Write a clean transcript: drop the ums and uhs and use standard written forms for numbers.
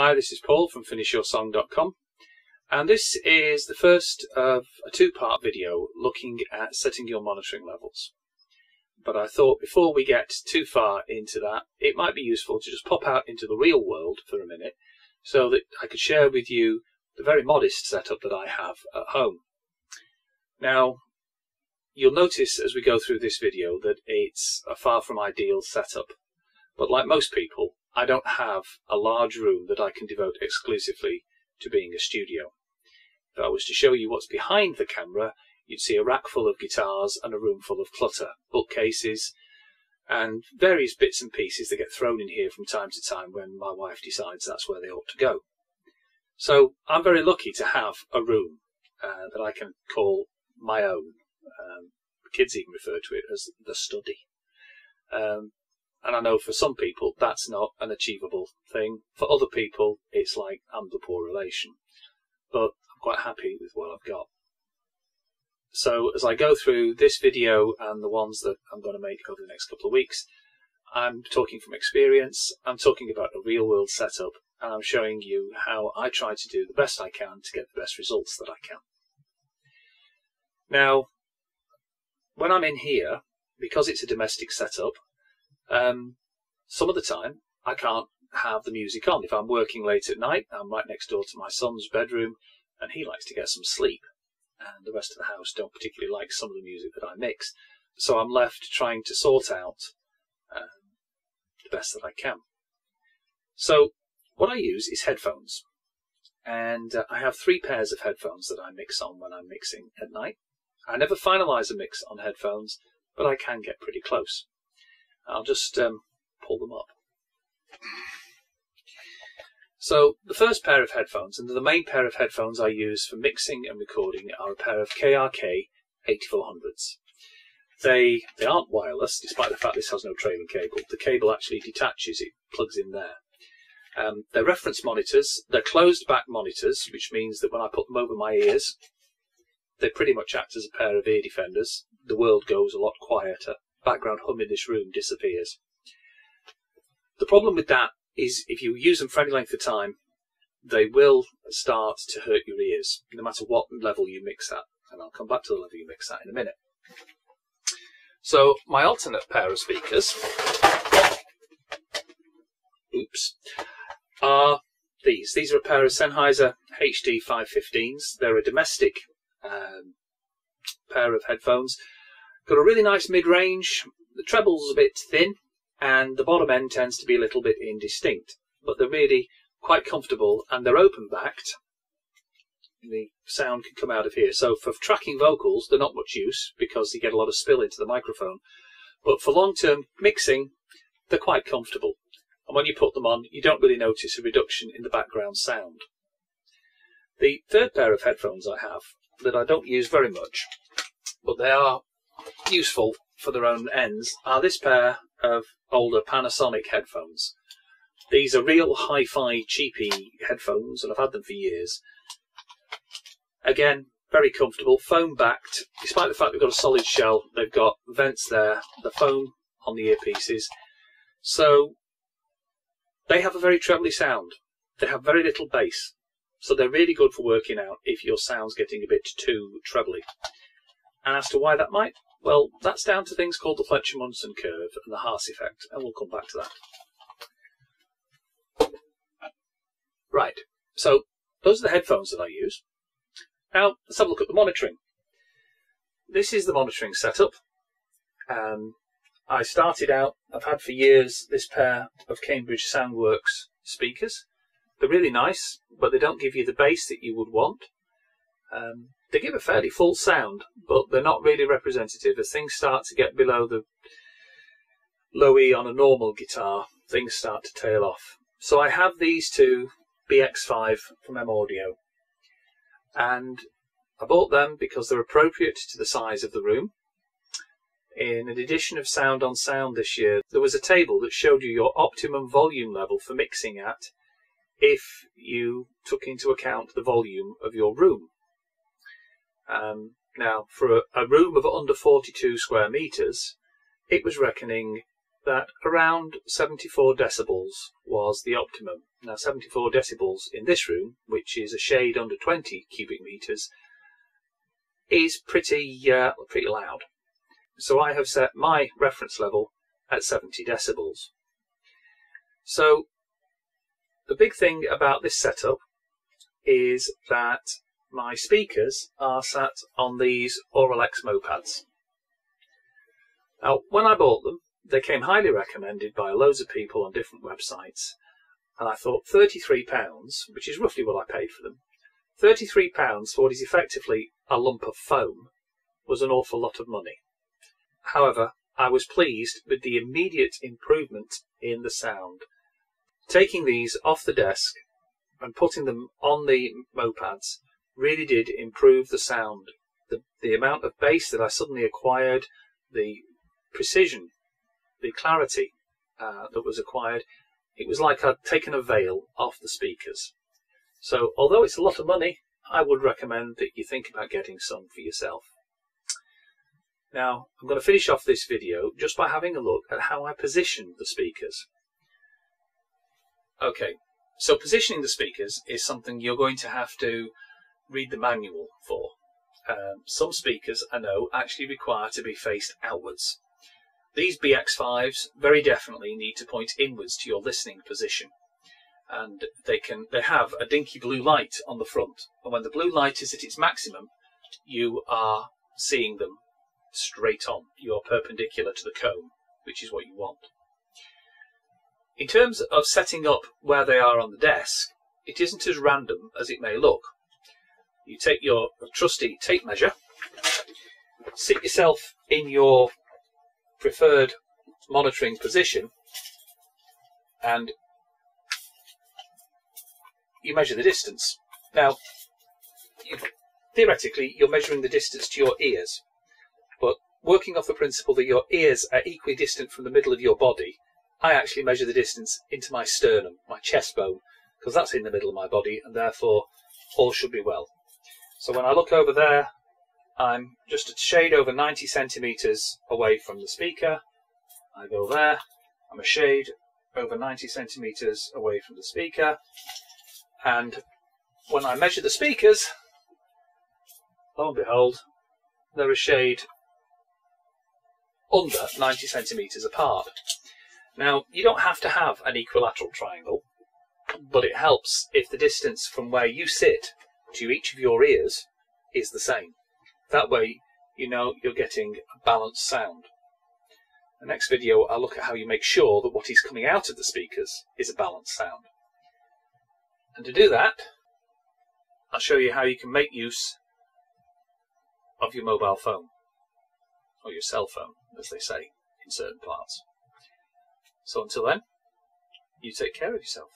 Hi, this is Paul from finishyoursong.com, and this is the first of a two-part video looking at setting your monitoring levels. But I thought before we get too far into that, it might be useful to just pop out into the real world for a minute so that I could share with you the very modest setup that I have at home. Now, you'll notice as we go through this video that it's a far from ideal setup, but like most people, I don't have a large room that I can devote exclusively to being a studio. If I was to show you what's behind the camera, you'd see a rack full of guitars and a room full of clutter, bookcases and various bits and pieces that get thrown in here from time to time when my wife decides that's where they ought to go. So I'm very lucky to have a room that I can call my own. The kids even refer to it as the study. And I know for some people that's not an achievable thing. For other people it's like I'm the poor relation. But I'm quite happy with what I've got. So as I go through this video and the ones that I'm going to make over the next couple of weeks, I'm talking from experience, I'm talking about a real world setup, and I'm showing you how I try to do the best I can to get the best results that I can. Now, when I'm in here, because it's a domestic setup, some of the time I can't have the music on. If I'm working late at night, I'm right next door to my son's bedroom and he likes to get some sleep, and the rest of the house don't particularly like some of the music that I mix, so I'm left trying to sort out the best that I can. So what I use is headphones, and I have three pairs of headphones that I mix on when I'm mixing at night. I never finalize a mix on headphones, but I can get pretty close. I'll just pull them up. So the first pair of headphones, and the main pair of headphones I use for mixing and recording, are a pair of KRK 8400s. They aren't wireless, despite the fact this has no trailing cable. The cable actually detaches, it plugs in there. They're reference monitors. They're closed back monitors, which means that when I put them over my ears, they pretty much act as a pair of ear defenders. The world goes a lot quieter. Background hum in this room disappears. The problem with that is if you use them for any length of time, they will start to hurt your ears, no matter what level you mix at. And I'll come back to the level you mix at in a minute. So my alternate pair of speakers, oops, are these. These are a pair of Sennheiser HD 515s. They're a domestic pair of headphones. Got a really nice mid-range. The treble's a bit thin and the bottom end tends to be a little bit indistinct, but they're really quite comfortable and they're open-backed. The sound can come out of here. So for tracking vocals, they're not much use because they get a lot of spill into the microphone, but for long-term mixing, they're quite comfortable. And when you put them on, you don't really notice a reduction in the background sound. The third pair of headphones I have that I don't use very much, but they are useful for their own ends, are this pair of older Panasonic headphones. These are real hi-fi cheapy headphones and I've had them for years. Again, very comfortable, foam backed. Despite the fact they've got a solid shell, they've got vents there, the foam on the earpieces. So they have a very trebly sound. They have very little bass. So they're really good for working out if your sound's getting a bit too trebly. And as to why that might, well, that's down to things called the Fletcher-Munson curve and the Haas effect, and we'll come back to that. Right, so those are the headphones that I use. Now, let's have a look at the monitoring. This is the monitoring setup. I started out, I've had for years, this pair of Cambridge Soundworks speakers. They're really nice, but they don't give you the bass that you would want. They give a fairly full sound, but they're not really representative. As things start to get below the low E on a normal guitar, things start to tail off. So I have these two BX5 from M-Audio, and I bought them because they're appropriate to the size of the room. In an edition of Sound on Sound this year, there was a table that showed you your optimum volume level for mixing at if you took into account the volume of your room. Now, for a room of under 42 square meters, it was reckoning that around 74 decibels was the optimum. Now 74 decibels in this room, which is a shade under 20 cubic meters, is pretty loud. So I have set my reference level at 70 decibels. So the big thing about this setup is that my speakers are sat on these Auralex mopads. Now, when I bought them, they came highly recommended by loads of people on different websites, and I thought £33, which is roughly what I paid for them, £33 for what is effectively a lump of foam was an awful lot of money. However, I was pleased with the immediate improvement in the sound. Taking these off the desk and putting them on the mopads really did improve the sound. The amount of bass that I suddenly acquired, the precision, the clarity that was acquired, it was like I'd taken a veil off the speakers. So although it's a lot of money, I would recommend that you think about getting some for yourself. Now, I'm going to finish off this video just by having a look at how I positioned the speakers. Okay, so positioning the speakers is something you're going to have to read the manual for. Some speakers, I know, actually require to be faced outwards. These BX5s very definitely need to point inwards to your listening position. And they have a dinky blue light on the front. And when the blue light is at its maximum, you are seeing them straight on. You're perpendicular to the cone, which is what you want. In terms of setting up where they are on the desk, it isn't as random as it may look. You take your trusty tape measure, sit yourself in your preferred monitoring position, and you measure the distance. Now, theoretically, you're measuring the distance to your ears, but working off the principle that your ears are equidistant from the middle of your body, I actually measure the distance into my sternum, my chest bone, because that's in the middle of my body, and therefore all should be well. So when I look over there, I'm just a shade over 90 centimetres away from the speaker. I go there, I'm a shade over 90 centimetres away from the speaker. And when I measure the speakers, lo and behold, they're a shade under 90 centimetres apart. Now, you don't have to have an equilateral triangle, but it helps if the distance from where you sit to each of your ears is the same. That way, you know you're getting a balanced sound. The next video, I'll look at how you make sure that what is coming out of the speakers is a balanced sound. And to do that, I'll show you how you can make use of your mobile phone, or your cell phone, as they say in certain parts. So until then, you take care of yourself.